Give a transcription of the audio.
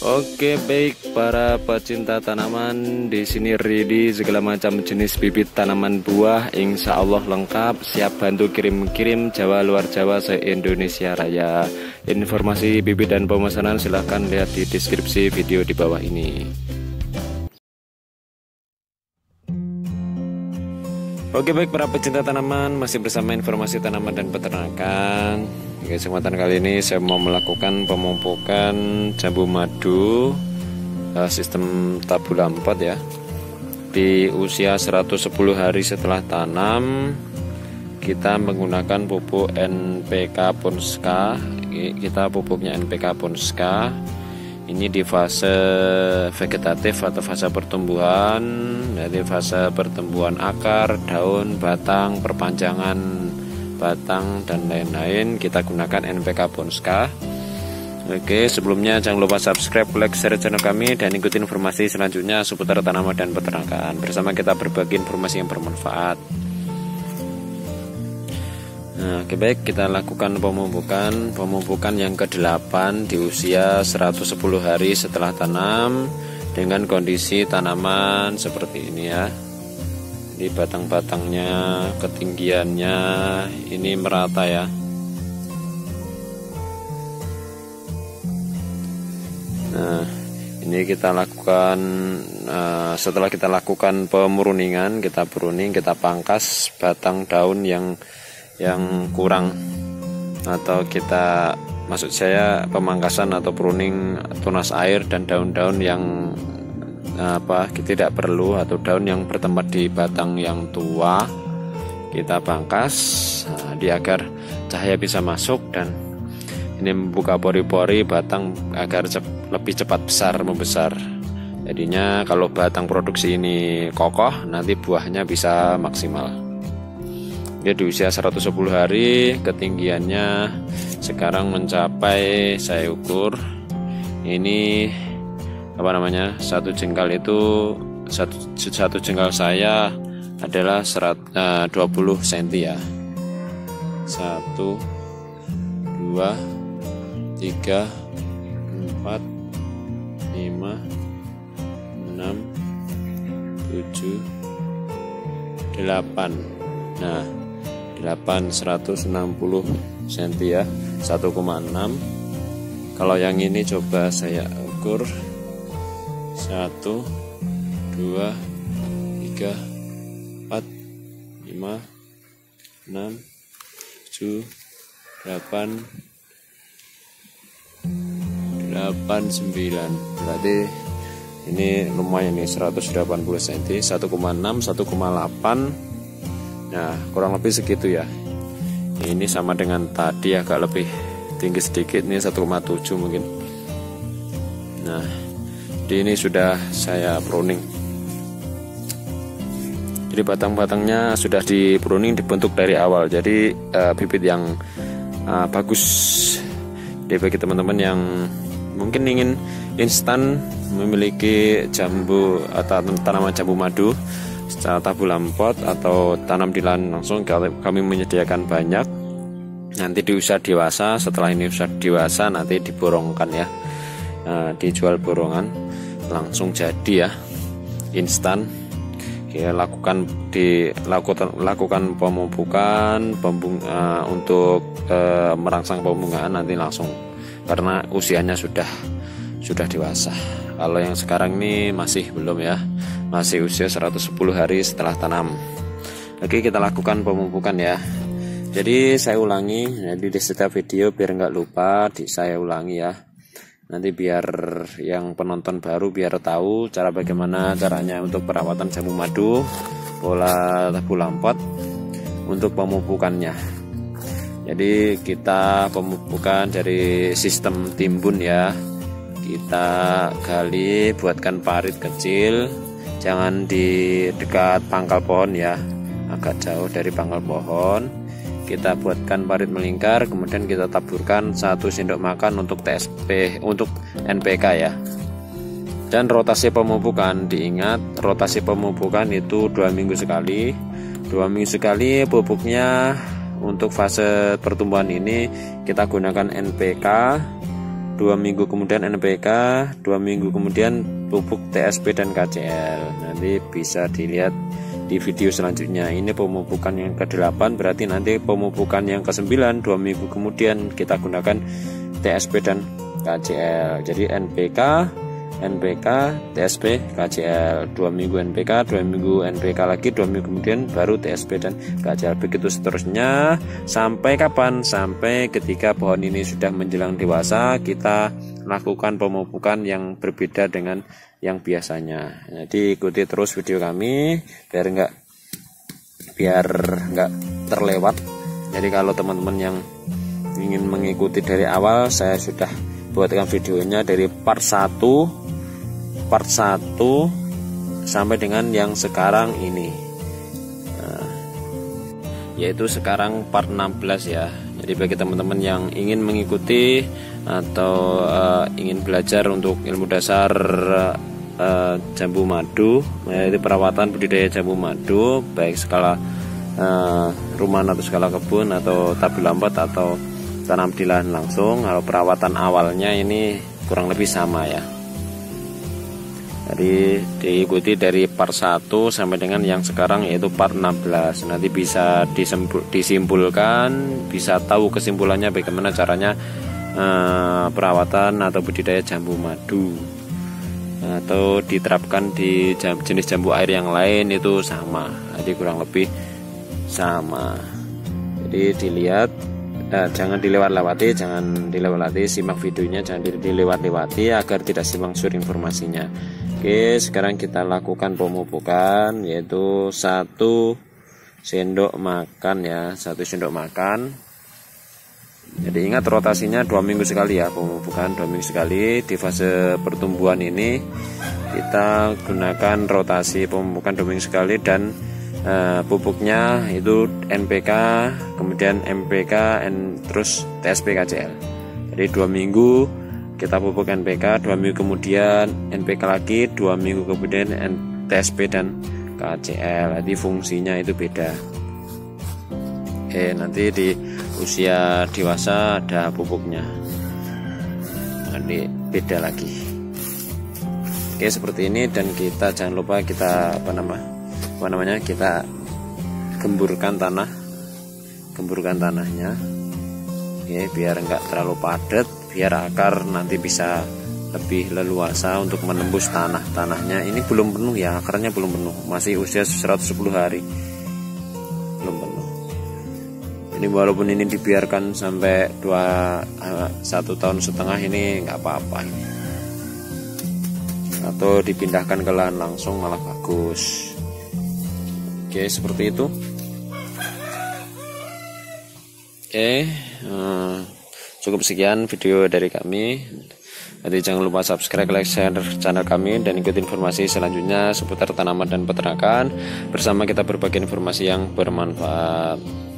Oke, baik para pecinta tanaman, di sini ready segala macam jenis bibit tanaman buah, insya Allah lengkap, siap bantu kirim-kirim Jawa luar Jawa se-Indonesia Raya. Informasi bibit dan pemesanan silahkan lihat di deskripsi video di bawah ini. Oke, baik para pecinta tanaman, masih bersama informasi tanaman dan peternakan. Oke, kesempatan kali ini saya mau melakukan pemupukan jambu madu sistem tabulampot ya, di usia 110 hari setelah tanam. Kita menggunakan pupuk NPK Phonska. Kita pupuknya NPK Phonska. Ini di fase vegetatif atau fase pertumbuhan, dari fase pertumbuhan akar, daun, batang, perpanjangan batang dan lain-lain. Kita gunakan NPK Phonska. Oke, sebelumnya jangan lupa subscribe, like, share channel kami dan ikuti informasi selanjutnya seputar tanaman dan peternakan. Bersama kita berbagi informasi yang bermanfaat. Nah, oke, baik, kita lakukan pemupukan yang ke-8 di usia 110 hari setelah tanam dengan kondisi tanaman seperti ini ya. Di batang-batangnya, ketinggiannya ini merata ya. Nah, ini kita lakukan setelah kita lakukan pemuruningan, kita pruning, kita pangkas batang daun yang kurang, atau kita maksud saya pemangkasan atau pruning tunas air dan daun-daun yang tidak perlu, atau daun yang bertempat di batang yang tua kita pangkas, agar cahaya bisa masuk dan ini membuka pori-pori batang agar lebih cepat membesar. Jadinya kalau batang produksi ini kokoh, nanti buahnya bisa maksimal. Dia di usia 110 hari, ketinggiannya sekarang mencapai, saya ukur ini satu jengkal itu satu jengkal saya adalah 20 cm ya. 1 2 3 4 5 6 7 8. Nah, 160 cm ya, 1,6. Kalau yang ini coba saya ukur 1 2 3 4 5 6 7 8 8 9. Berarti ini lumayan nih, 180 cm, 1,6, 1,8. Nah, kurang lebih segitu ya. Ini sama dengan tadi, agak lebih tinggi sedikit, ini 1,7 mungkin. Nah, di ini sudah saya pruning. Jadi batang-batangnya sudah di pruning, dibentuk dari awal. Jadi bibit yang bagus. Jadi bagi teman-teman yang mungkin ingin instan memiliki jambu atau tanaman jambu madu secara tabulampot atau tanam di lahan langsung, kami menyediakan banyak. Nanti di usia dewasa, setelah ini usia dewasa nanti diborongkan ya, dijual borongan langsung jadi ya, instan ya. Lakukan pemupukan untuk merangsang pembungaan nanti langsung, karena usianya sudah dewasa. Kalau yang sekarang ini masih belum ya, masih usia 110 hari setelah tanam. Oke, kita lakukan pemupukan ya. Jadi saya ulangi, jadi di setiap video biar nggak lupa, saya ulangi ya. Nanti biar yang penonton baru biar tahu cara bagaimana caranya untuk perawatan jambu madu, pola tabulampot untuk pemupukannya. Jadi kita pemupukan dari sistem timbun ya. Kita gali, buatkan parit kecil. Jangan di dekat pangkal pohon ya, agak jauh dari pangkal pohon. Kita buatkan parit melingkar, kemudian kita taburkan 1 sendok makan untuk TSP, untuk NPK ya. Dan rotasi pemupukan, diingat rotasi pemupukan itu 2 minggu sekali. 2 minggu sekali pupuknya untuk fase pertumbuhan ini kita gunakan NPK 2 minggu kemudian NPK, 2 minggu kemudian pupuk TSP dan KCL. Nanti bisa dilihat di video selanjutnya. Ini pemupukan yang ke-8, berarti nanti pemupukan yang ke-9 2 minggu kemudian kita gunakan TSP dan KCL. Jadi NPK, TSP, KCL, 2 minggu NPK, 2 minggu NPK lagi, 2 minggu kemudian baru TSP dan KCL, begitu seterusnya sampai kapan? Sampai ketika pohon ini sudah menjelang dewasa, kita lakukan pemupukan yang berbeda dengan yang biasanya. Jadi ikuti terus video kami biar nggak terlewat. Jadi kalau teman-teman yang ingin mengikuti dari awal, saya sudah buatkan videonya dari part 1 sampai dengan yang sekarang ini, yaitu sekarang part 16 ya. Jadi bagi teman-teman yang ingin mengikuti atau ingin belajar untuk ilmu dasar jambu madu, yaitu perawatan budidaya jambu madu baik skala rumahan atau skala kebun atau tabulampot atau tanam di lahan langsung, kalau perawatan awalnya ini kurang lebih sama ya. Jadi diikuti dari part 1 sampai dengan yang sekarang, yaitu part 16. Nanti bisa disimpulkan, bisa tahu kesimpulannya bagaimana caranya perawatan atau budidaya jambu madu, atau diterapkan di jenis jambu air yang lain itu sama. Jadi kurang lebih sama. Jadi dilihat, jangan dilewat-lewati, simak videonya, jangan dilewat-lewati agar tidak simpang-siur informasinya. Oke, sekarang kita lakukan pemupukan, yaitu 1 sendok makan ya, 1 sendok makan. Jadi ingat rotasinya 2 minggu sekali ya, pemupukan 2 minggu sekali. Di fase pertumbuhan ini kita gunakan rotasi pemupukan 2 minggu sekali, dan pupuknya itu NPK, kemudian MPK, terus TSP KCL. Jadi 2 minggu kita pupuk NPK, 2 minggu kemudian NPK lagi, 2 minggu kemudian TSP dan KCL. Jadi fungsinya itu beda. Nanti di usia dewasa ada pupuknya, nanti beda lagi. Oke, seperti ini. Dan kita jangan lupa kita kita gemburkan tanah, tanahnya ya, biar nggak terlalu padat, biar akar nanti bisa lebih leluasa untuk menembus tanahnya. Ini belum penuh ya, akarnya belum penuh, masih usia 110 hari belum penuh. Ini walaupun ini dibiarkan sampai 1,5 tahun ini nggak apa-apa, atau dipindahkan ke lahan langsung malah bagus. Oke, seperti itu. Cukup sekian video dari kami. Jadi jangan lupa subscribe, like, share channel kami, dan ikuti informasi selanjutnya seputar tanaman dan peternakan. Bersama kita berbagi informasi yang bermanfaat.